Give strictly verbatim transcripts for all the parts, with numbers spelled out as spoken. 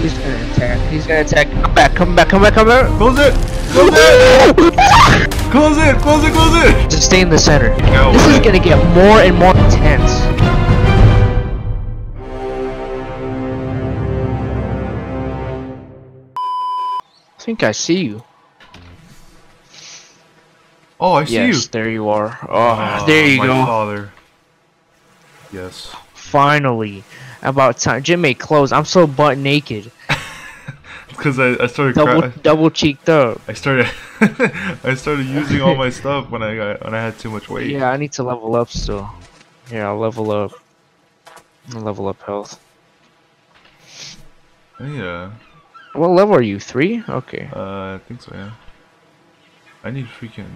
He's gonna attack. He's gonna attack. Come back. Come back. Come back. Come back. Close it. Close it. Close it. Close it. Close it. Just stay in the center. No. This is gonna get more and more intense. I think I see you. Oh, I see yes, you. Yes, there you are. Oh, oh there you my go. Father. Yes. Finally, about time. Jim made clothes. I'm so butt naked. Because I, I started double double cheeked up. I started I started using all my stuff when I got, when I had too much weight. Yeah, I need to level up still. Yeah, I'll level up. I'll level up health. Yeah. What level are you? Three? Okay. Uh, I think so. Yeah. I need freaking.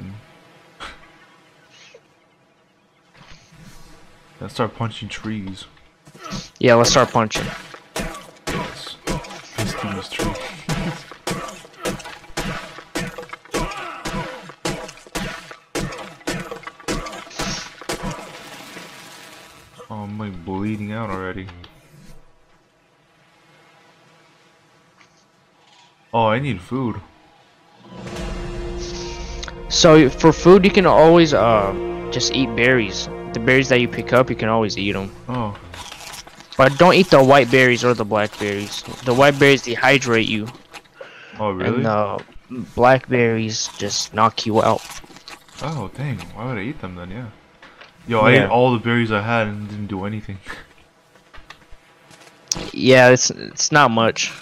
Let's start punching trees. Yeah, let's start punching. Yes. Let's do this tree. Oh, I'm like bleeding out already. Oh, I need food. So for food, you can always uh just eat berries. The berries that you pick up, you can always eat them. Oh. But don't eat the white berries or the black berries. The white berries dehydrate you. Oh, really? And the black berries just knock you out. Oh, dang. Why would I eat them then? Yeah. Yo, I yeah. ate all the berries I had and didn't do anything. Yeah, it's it's not much.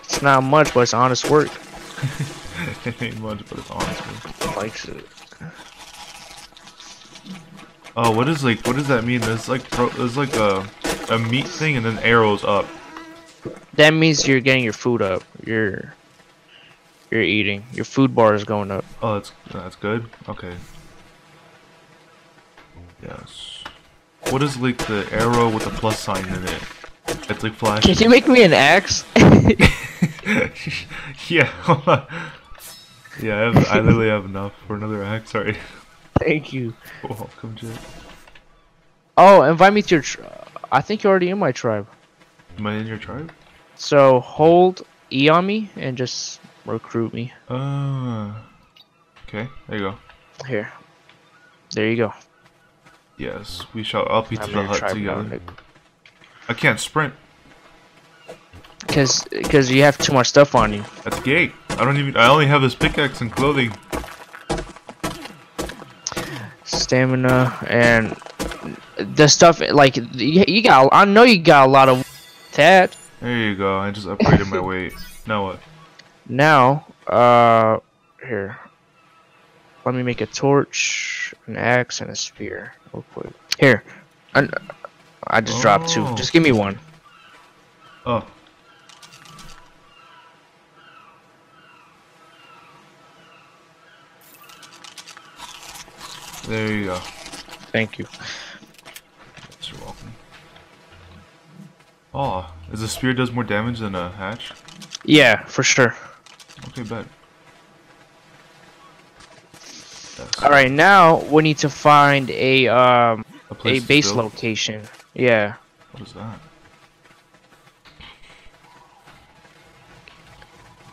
It's not much, but it's honest work. It ain't much, but it's honest work. Likes it. Oh, what is like? What does that mean? There's like, pro there's like a, a meat thing, and then arrows up. That means you're getting your food up. You're, you're eating. Your food bar is going up. Oh, that's that's good. Okay. Yes. What is like the arrow with the plus sign in it? It's like flashing. Can you make me an axe? Yeah. Hold on. Yeah, I, have, I literally have enough for another axe already. Thank you. Welcome, Jim. Oh, invite me to your tri I think you're already in my tribe. Am I in your tribe? So, hold E on me and just recruit me. Uh, okay, there you go. Here. There you go. Yes, we shall up each other hut together. Now, I can't sprint. Because because you have too much stuff on you. That's gay. I don't even. I only have this pickaxe and clothing. Stamina and the stuff like you got. I know you got a lot of that. There you go. I just upgraded my weight. Now what? Now, uh, here. Let me make a torch, an axe, and a spear. Real quick. Here, I, I just oh. dropped two. Just give me one. Oh. There you go. Thank you. You're welcome. Oh, is a spear does more damage than a hatch? Yeah, for sure. Okay, bet. That's all right, now we need to find a um a, a base location. Yeah. What is that?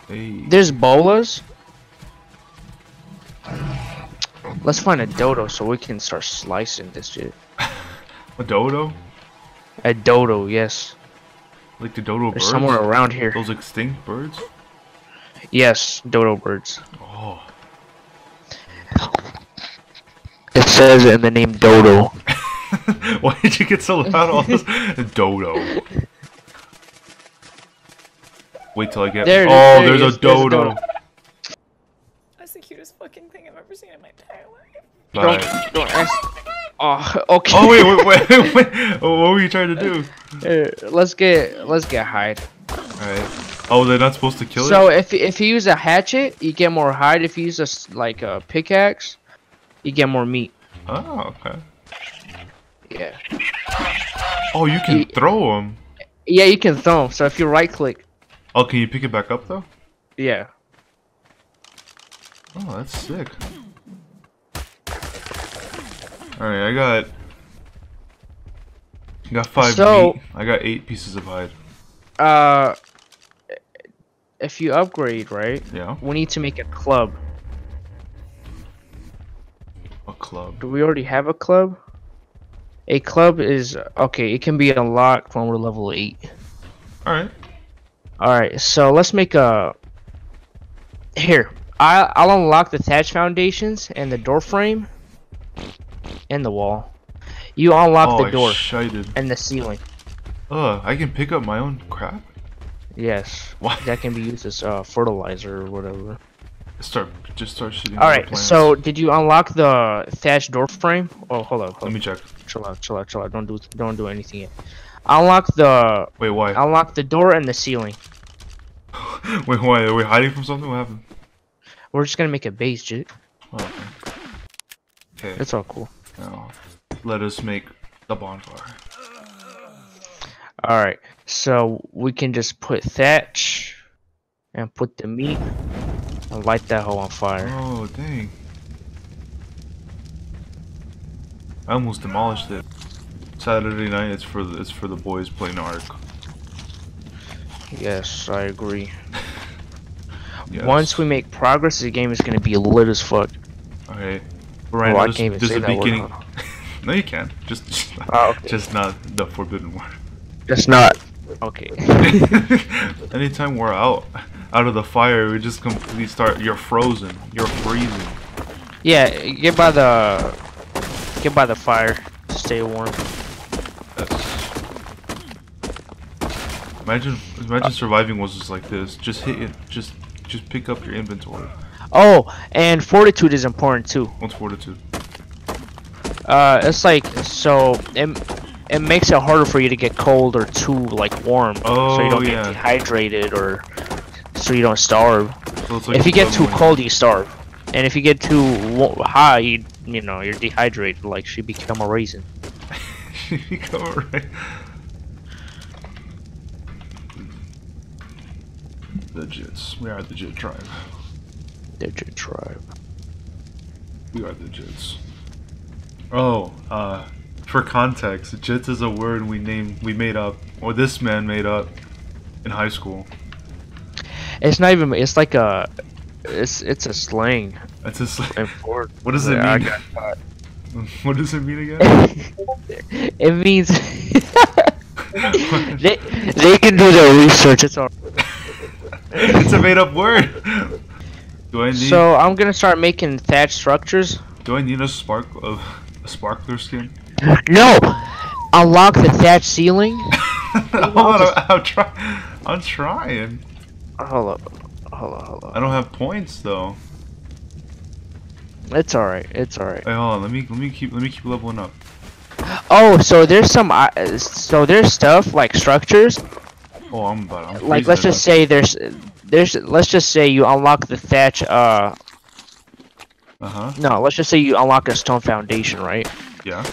Hey. There's bolas. Let's find a dodo so we can start slicing this shit. A dodo? A dodo, yes. Like the dodo birds? Somewhere around here. Those extinct birds? Yes, dodo birds. Oh. It says in the name dodo. Why did you get so loud all this? Dodo. Wait till I get. There oh, there there's, is, a there's a dodo. Fucking thing I've ever seen in my entire life. Don't, don't ask. Oh, okay. Oh wait, wait, wait, wait. Oh, what were you trying to do? Here, let's get, let's get hide. All right. Oh, they're not supposed to kill it. So if if you use a hatchet, you get more hide. If you use a like a pickaxe, you get more meat. Oh, okay. Yeah. Oh, you can you, throw them. Yeah, you can throw them. So if you right click. Oh, can you pick it back up though? Yeah. Oh, that's sick. Alright, I got I got five so, meat. I got eight pieces of hide. Uh, if you upgrade, right? Yeah. We need to make a club. A club. Do we already have a club? A club is okay. It can be unlocked when we're level eight. All right. All right. So let's make a. Here, I I'll unlock the thatch foundations and the door frame, and the wall. You unlock oh, the door and the ceiling. Uh, I can pick up my own crap. Yes. What? That can be used as uh, fertilizer or whatever. Start just start shooting. All right. So did you unlock the thatch door frame? Oh, hold on. Hold Let me check. Chill out, chill out, chill out. Don't do don't do anything yet. Unlock the wait. Why? Unlock the door and the ceiling. Wait, why? Are we hiding from something? What happened? We're just gonna make a base, dude. Oh, okay. Okay. That's all cool. Now, let us make the bonfire. All right. So we can just put thatch and put the meat. And light that hole on fire. Oh, dang. I almost demolished it. Saturday night, it's for the, it's for the boys playing Ark. Yes, I agree. Yes. Once we make progress, the game is going to be lit as fuck. Alright. Right, well, I can't even say that beginning... word. No, you can't. Just, just, not, oh, okay. Just not the forbidden word. Just not. Okay. Anytime we're out... out of the fire, we just completely start. You're frozen. You're freezing. Yeah, get by the get by the fire. Stay warm. That's... Imagine, imagine uh, surviving was just like this. Just hit it. Just, just pick up your inventory. Oh, and fortitude is important too. What's fortitude? Uh, it's like so. It, it makes it harder for you to get cold or too like warm, oh, so you don't yeah. get dehydrated or. So you don't starve. So like if you get too cold, you starve, and if you get too high, you you know you're dehydrated. Like she become a raisin. She become a raisin. The Jits. We are the Jit tribe. The Jit tribe. We are the Jits. Oh, uh, for context, Jits is a word we named, we made up, or this man made up, in high school. It's not even. It's like a. It's it's a slang. It's a slang. What does it mean? What does it mean again? It means they they can do their research. It's all. It's a made up word. Do I need? So I'm gonna start making thatch structures. Do I need a spark of a sparkler skin? No. Unlock the thatch ceiling. I'm trying. I'm trying. Hold up, hold up, hold up. I don't have points though. It's all right. It's all right. Hey, hold on. Let me let me keep let me keep leveling up. Oh, so there's some uh, so there's stuff like structures. Oh, I'm about. I'm like let's just say there's there's let's just say you unlock the thatch. Uh. Uh huh. No, let's just say you unlock a stone foundation, right? Yeah.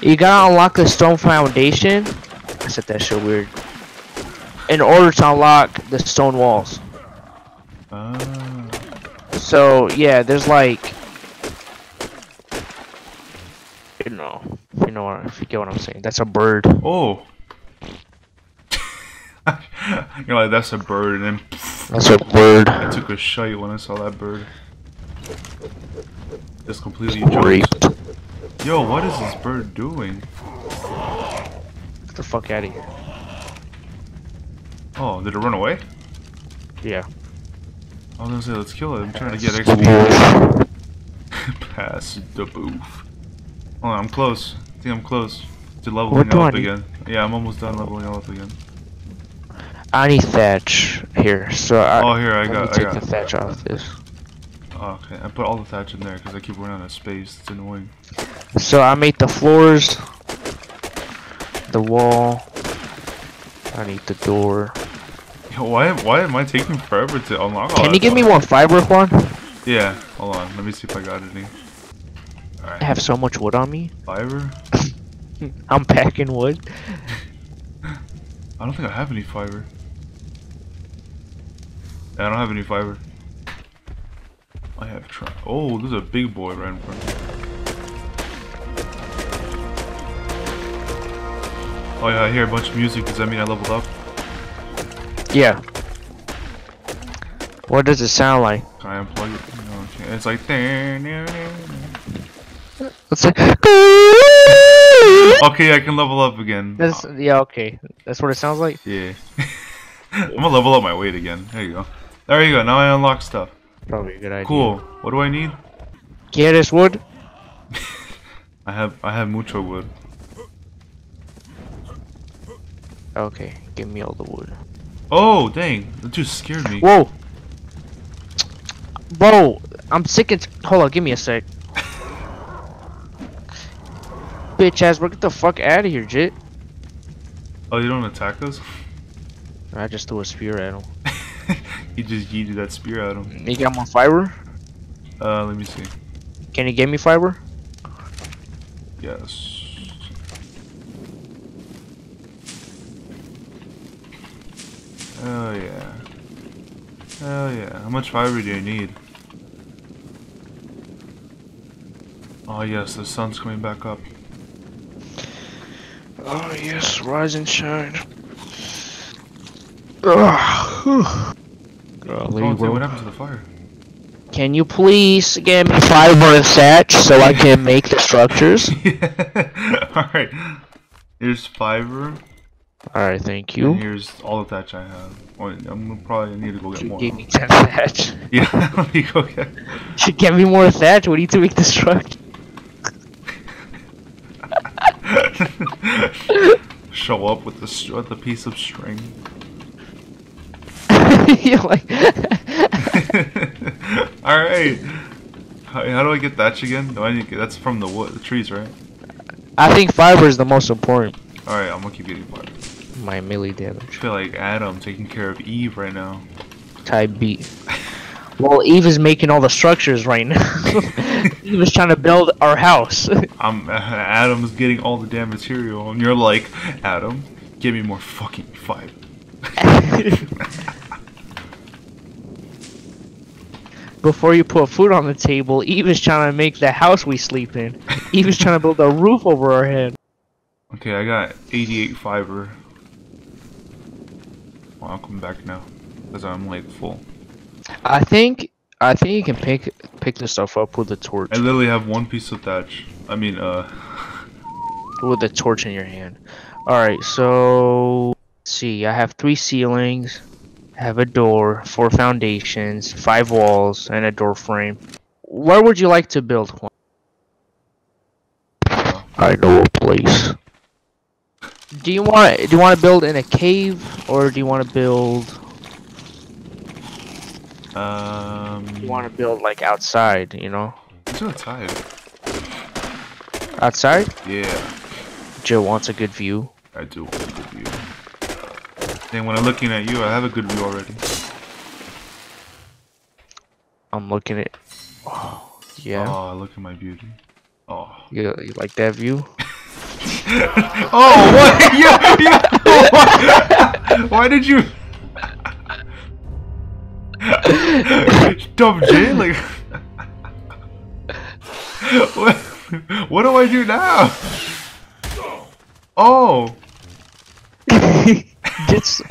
You gotta unlock the stone foundation. I said that shit weird. In order to unlock the stone walls. Uh. So yeah, there's like, you know, you know what? If you get what I'm saying, that's a bird. Oh. You know, like, that's a bird, and then. That's a bird. I took a shite when I saw that bird. Just completely jumped. Yo, what is this bird doing? Get the fuck out of here. Oh, did it run away? Yeah. I was gonna say, let's kill it. I'm trying to get X P. Pass the booth. Oh, I'm close. I think I'm close to leveling up again. Yeah, I'm almost done leveling up again. I need thatch here, so I. Oh, here I got. I got the thatch off this. Oh, okay, I put all the thatch in there because I keep running out of space. It's annoying. So I made the floors, the wall. I need the door. Yo, why why am I taking forever to unlock all Can you give me one fiber one? Yeah, hold on. Let me see if I got any. All right. I have so much wood on me. Fiber? I'm packing wood. I don't think I have any fiber. Yeah, I don't have any fiber. I have try. Oh, there's a big boy right in front of me. Oh yeah, I hear a bunch of music. Does that mean I leveled up? Yeah. What does it sound like? Can I unplug it? No, I can't. It's like... Let's say... Okay, I can level up again. That's, yeah, okay. That's what it sounds like? Yeah. I'm gonna level up my weight again. There you go. There you go. Now I unlock stuff. Probably a good idea. Cool. What do I need? Kieres wood? I have I have mucho wood. Okay, give me all the wood. Oh dang, that dude scared me. Whoa, bro, I'm sick and hold on, give me a sec. Bitch ass, bro, get the fuck out of here, Jit. Oh, you don't attack us? I just threw a spear at him. You just yeeted that spear at him. You got more fiber? Uh, let me see. Can you give me fiber? Yes. Oh yeah. Oh yeah. How much fiber do you need? Oh yes, the sun's coming back up. Oh yes, rise and shine. Ugh. Girl, oh, dude, what happened to the fire? Can you please give me fiber and thatch so I can make the structures? Yeah. Alright. Here's fiber. Alright, thank you. And here's all the thatch I have. Oh, I'm gonna probably need to go get you more. You gave me ten thatch. Yeah, let me go get. You gave me more thatch. What do you need to make this truck? Show up with the with the piece of string. You're like. All right. How, how do I get thatch again? Do I need to get, that's from the wood, the trees, right? I think fiber is the most important. All right, I'm gonna keep getting fiber. My melee damage. I feel like Adam taking care of Eve right now. Type B. Well, Eve is making all the structures right now. Eve is trying to build our house. I'm, Adam's getting all the damn material, and you're like, Adam, give me more fucking fiber. Before you put food on the table, Eve is trying to make the house we sleep in. Eve is trying to build a roof over our head. Okay, I got eighty-eight fiber. Well, I'll come back now because I'm like full. I think I think you can pick pick this stuff up with the torch. I literally have one piece of thatch. I mean, uh, with the torch in your hand. All right, so let's see, I have three ceilings, I have a door, four foundations, five walls, and a door frame. Where would you like to build one? I know a place. Do you want do you want to build in a cave or do you want to build? Um. You want to build like outside, you know? It's outside. Outside? Yeah. Joe wants a good view. I do want a good view. And when I'm looking at you, I have a good view already. I'm looking at. Oh yeah. Oh, look at my beauty. Oh. You, you like that view? Oh, what? Yeah, yeah. Oh, why? Why did you? Dumb Jay, like. What? What do I do now? Oh. just,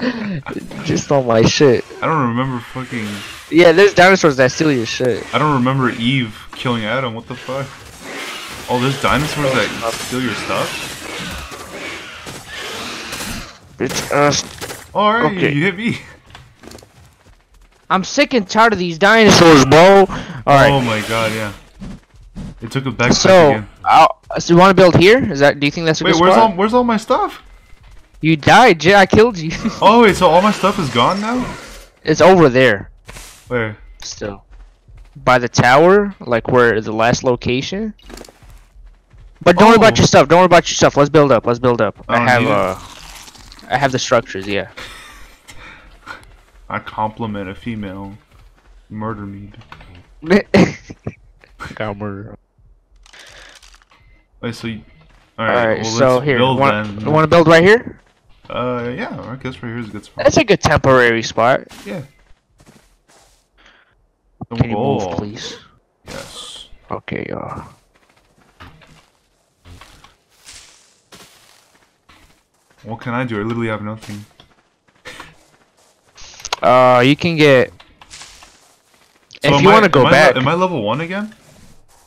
just on my shit. I don't remember fucking. Yeah, there's dinosaurs that steal your shit. I don't remember Eve killing Adam. What the fuck? Oh, there's dinosaurs that up. steal your stuff? Bitch ass. Uh, Alright, okay. You hit me. I'm sick and tired of these dinosaurs, bro. Alright. Oh my god, yeah. It took a backpack so, again. I'll, so, you want to build here? Is that? Do you think that's a Wait, good where's spot? all? Where's all my stuff? You died, Jay. I killed you. Oh, wait, so all my stuff is gone now? It's over there. Where? Still. By the tower? Like where the last location? But don't oh. worry about your stuff. Don't worry about your stuff. Let's build up. Let's build up. I, I have uh, I have the structures. Yeah. I compliment a female. Murder me. Got murder. Wait. So. You... All right. All right well, so let's here. Build wanna, you want to build right here? Uh, yeah. I guess right here is a good spot. That's a good temporary spot. Yeah. The Can wall. you move, please? Yes. Okay. Uh. What can I do? I literally have nothing. Uh, you can get... So if you want to go am back... I, am I level one again?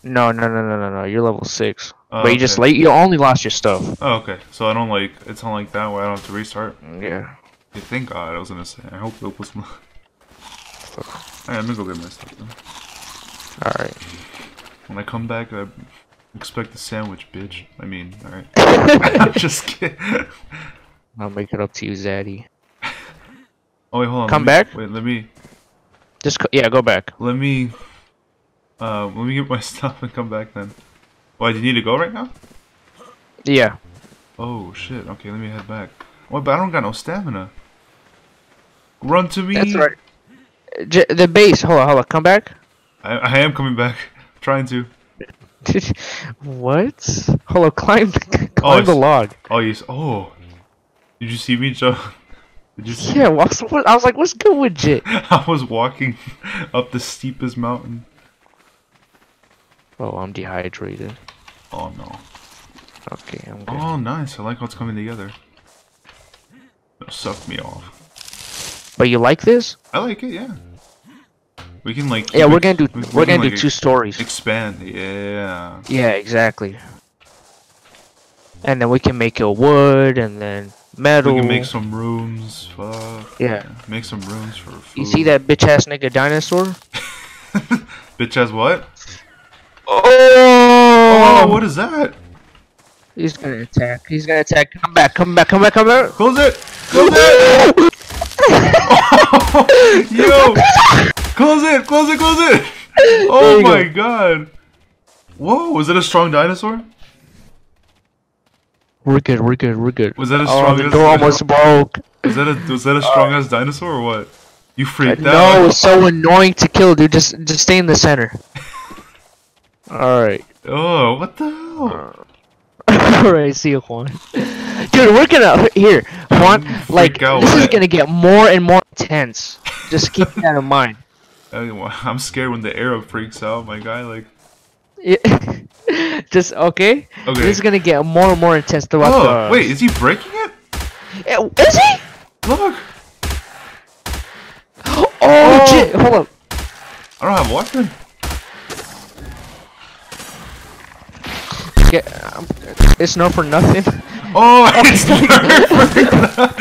No, no, no, no, no, no. You're level six. Oh, but you okay. just late. You only lost your stuff. Oh, okay. So I don't like... It's not like that way. I don't have to restart. Yeah. Hey, thank God. I was going to say. I hope it was... Alright, I'm going to go get my stuff then. Alright. When I come back, I expect a sandwich, bitch. I mean, alright. I'm just kidding. I'll make it up to you, Zaddy. Oh, wait, hold on. Come back? Wait, let me... Just, yeah, go back. Let me... Uh, let me get my stuff and come back then. Why, do you need to go right now? Yeah. Oh, shit. Okay, let me head back. Wait, but I don't got no stamina. Run to me! That's right. J the base. Hold on, hold on. Come back? I, I am coming back. I'm trying to. What? Hold on, climb, climb oh, the log. Oh, yes. Oh. Did you see me, Joe? Did you see yeah, me? I was like, what's good with Jit? I was walking up the steepest mountain. Oh, I'm dehydrated. Oh, no. Okay, I'm good. Oh, nice. I like how it's coming together. It sucked me off. But you like this? I like it, yeah. We can like yeah, we're gonna do we, we're we gonna do like two stories. Expand, yeah. Yeah, exactly. And then we can make it wood, and then metal. We can make some rooms. Fuck. Yeah. yeah. Make some rooms for. Food. You see that bitch ass nigga dinosaur? Bitch ass what? Oh! Oh! What is that? He's gonna attack. He's gonna attack. Come back! Come back! Come back! Come back! Close it! Close it! Oh, yo! Close it! Close it! Close it! Oh my go. God! Whoa! Was it a strong dinosaur? We're good. We're good. We're good. Was that a strong? Oh, the door almost broke. Was that a was that a strong ass dinosaur or what? You freaked uh, out. No, it's so annoying to kill, dude. Just just stay in the center. All right. Oh, what the hell? All right, see you, Juan. Dude, we're gonna here, Juan. Like out, this man. Is gonna get more and more intense. Just keep that in mind. I'm scared when the arrow freaks out, my guy. Like, yeah. Just okay. Okay. This is gonna get more and more intense throughout. Oh the... wait, is he breaking it? Is he? Look. Oh, oh. Shit! Hold up. I don't have water. Yeah, um, it's not for nothing. Oh, it's not for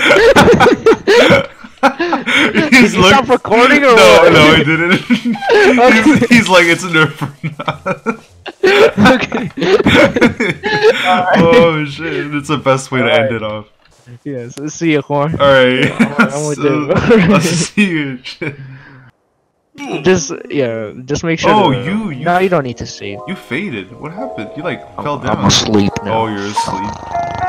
He's Did you like, stop recording or no, what? No, I didn't. he's, he's like, it's a nerf for nothing. Okay. Right. Oh, shit. It's the best way All to right. end it off. Yes, yeah, so see you, Juan. Alright. Yeah, I'm, I'm with so, I'll see you. Just, yeah, just make sure. Oh, that, you, you. No, you don't need to save. You faded. What happened? You, like, I'm, fell down. I'm asleep now. Oh, you're asleep.